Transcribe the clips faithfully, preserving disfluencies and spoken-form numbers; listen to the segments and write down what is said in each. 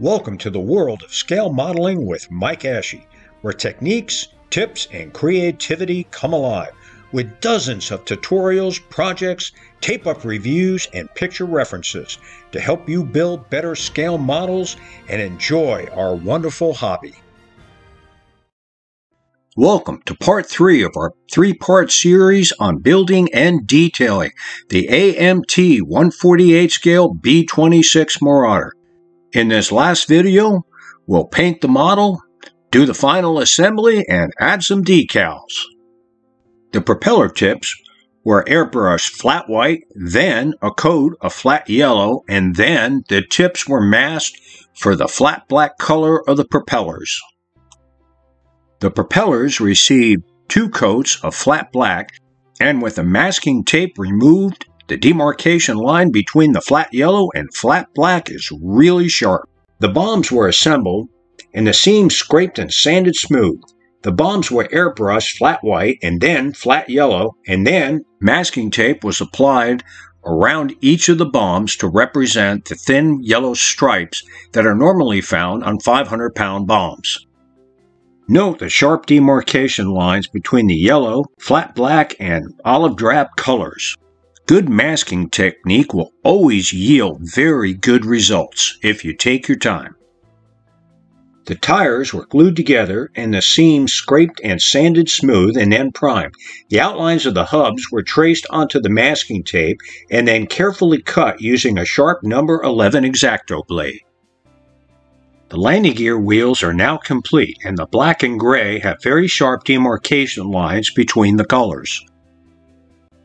Welcome to the world of scale modeling with Mike Ashey, where techniques, tips, and creativity come alive with dozens of tutorials, projects, tape-up reviews, and picture references to help you build better scale models and enjoy our wonderful hobby. Welcome to part three of our three-part series on building and detailing the A M T one forty-eight scale B twenty-six Marauder. In this last video, we'll paint the model, do the final assembly, and add some decals. The propeller tips were airbrushed flat white, then a coat of flat yellow, and then the tips were masked for the flat black color of the propellers. The propellers received two coats of flat black, and with the masking tape removed, the demarcation line between the flat yellow and flat black is really sharp. The bombs were assembled and the seams scraped and sanded smooth. The bombs were airbrushed flat white and then flat yellow, and then masking tape was applied around each of the bombs to represent the thin yellow stripes that are normally found on five hundred pound bombs. Note the sharp demarcation lines between the yellow, flat black, and olive drab colors. Good masking technique will always yield very good results if you take your time. The tires were glued together and the seams scraped and sanded smooth and then primed. The outlines of the hubs were traced onto the masking tape and then carefully cut using a sharp number eleven X-Acto blade. The landing gear wheels are now complete, and the black and gray have very sharp demarcation lines between the colors.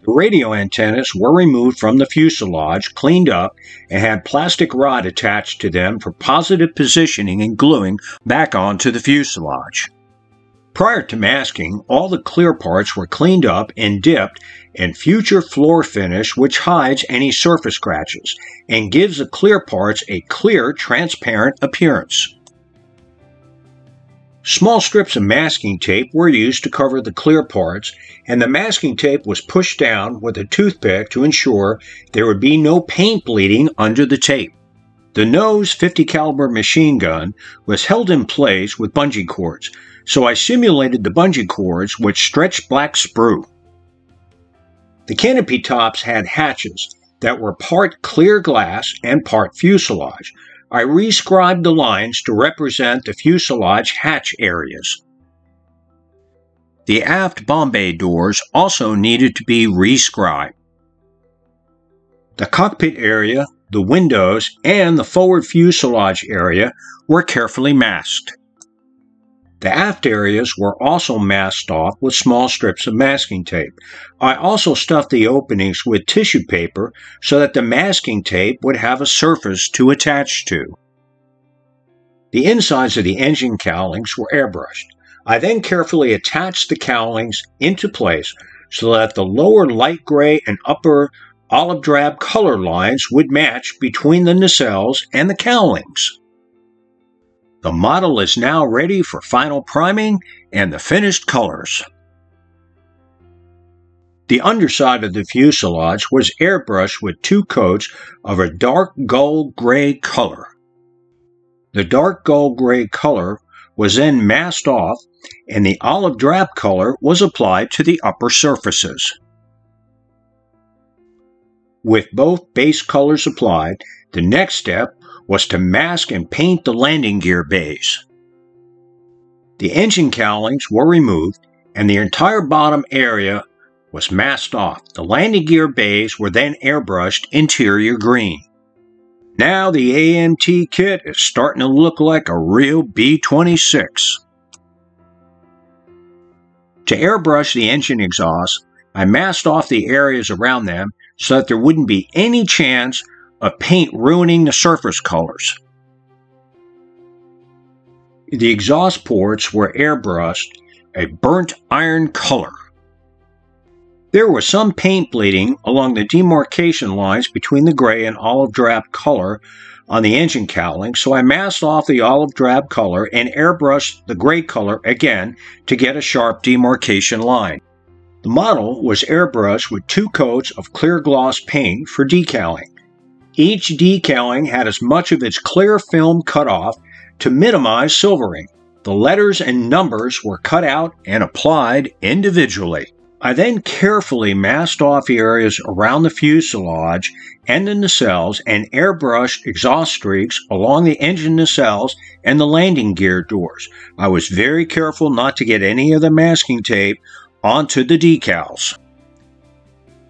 The radio antennas were removed from the fuselage, cleaned up, and had plastic rod attached to them for positive positioning and gluing back onto the fuselage. Prior to masking, all the clear parts were cleaned up and dipped in Future floor finish, which hides any surface scratches and gives the clear parts a clear, transparent appearance. Small strips of masking tape were used to cover the clear parts, and the masking tape was pushed down with a toothpick to ensure there would be no paint bleeding under the tape. The nose fifty caliber machine gun was held in place with bungee cords, so I simulated the bungee cords which stretched black sprue. The canopy tops had hatches that were part clear glass and part fuselage. I rescribed the lines to represent the fuselage hatch areas. The aft Bombay doors also needed to be rescribed. The cockpit area, the windows, and the forward fuselage area were carefully masked. The aft areas were also masked off with small strips of masking tape. I also stuffed the openings with tissue paper so that the masking tape would have a surface to attach to. The insides of the engine cowlings were airbrushed. I then carefully attached the cowlings into place so that the lower light gray and upper olive drab color lines would match between the nacelles and the cowlings. The model is now ready for final priming and the finished colors. The underside of the fuselage was airbrushed with two coats of a dark gold gray color. The dark gold gray color was then masked off, and the olive drab color was applied to the upper surfaces. With both base colors applied, the next step was to mask and paint the landing gear bays. The engine cowlings were removed and the entire bottom area was masked off. The landing gear bays were then airbrushed interior green. Now the A M T kit is starting to look like a real B twenty-six. To airbrush the engine exhaust, I masked off the areas around them so that there wouldn't be any chance of paint ruining the surface colors. The exhaust ports were airbrushed a burnt iron color. There was some paint bleeding along the demarcation lines between the gray and olive drab color on the engine cowling, so I masked off the olive drab color and airbrushed the gray color again to get a sharp demarcation line. The model was airbrushed with two coats of clear gloss paint for decaling. Each decaling had as much of its clear film cut off to minimize silvering. The letters and numbers were cut out and applied individually. I then carefully masked off the areas around the fuselage and the nacelles and airbrushed exhaust streaks along the engine nacelles and the landing gear doors. I was very careful not to get any of the masking tape onto the decals.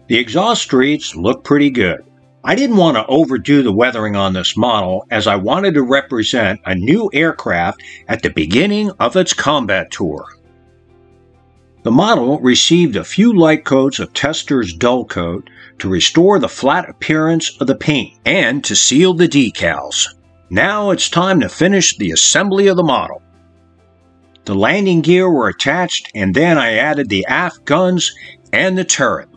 The exhaust streaks look pretty good. I didn't want to overdo the weathering on this model, as I wanted to represent a new aircraft at the beginning of its combat tour. The model received a few light coats of Tester's dull coat to restore the flat appearance of the paint and to seal the decals. Now it's time to finish the assembly of the model. The landing gear were attached, and then I added the aft guns and the turret.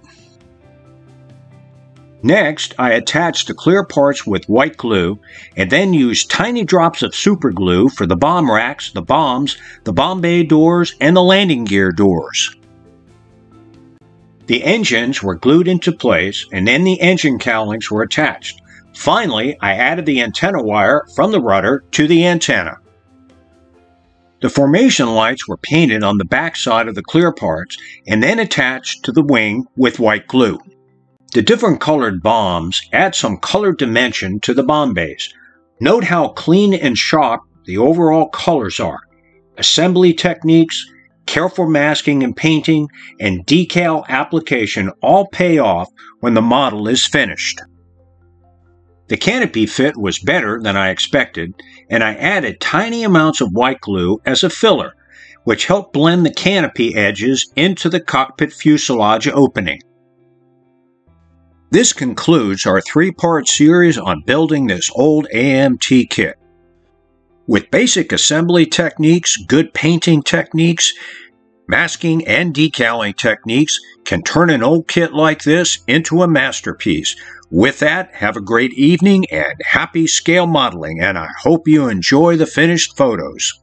Next, I attached the clear parts with white glue and then used tiny drops of super glue for the bomb racks, the bombs, the bomb bay doors, and the landing gear doors. The engines were glued into place, and then the engine cowlings were attached. Finally, I added the antenna wire from the rudder to the antenna. The formation lights were painted on the back side of the clear parts and then attached to the wing with white glue. The different colored bombs add some colored dimension to the bomb bays. Note how clean and sharp the overall colors are. Assembly techniques, careful masking and painting, and decal application all pay off when the model is finished. The canopy fit was better than I expected, and I added tiny amounts of white glue as a filler, which helped blend the canopy edges into the cockpit fuselage opening. This concludes our three-part series on building this old A M T kit. With basic assembly techniques, good painting techniques, masking and decaling techniques can turn an old kit like this into a masterpiece. With that, have a great evening and happy scale modeling, and I hope you enjoy the finished photos.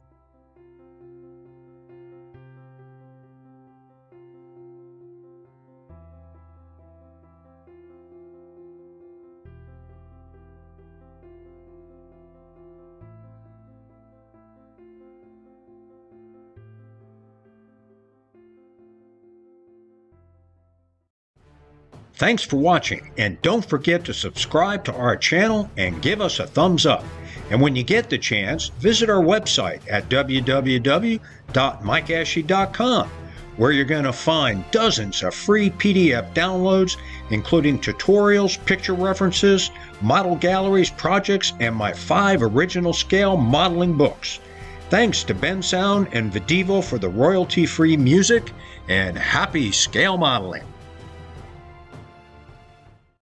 Thanks for watching, and don't forget to subscribe to our channel and give us a thumbs up. And when you get the chance, visit our website at w w w dot mike ashey dot com, where you're going to find dozens of free P D F downloads, including tutorials, picture references, model galleries, projects, and my five original scale modeling books. Thanks to Ben Sound and Videvo for the royalty-free music, and happy scale modeling.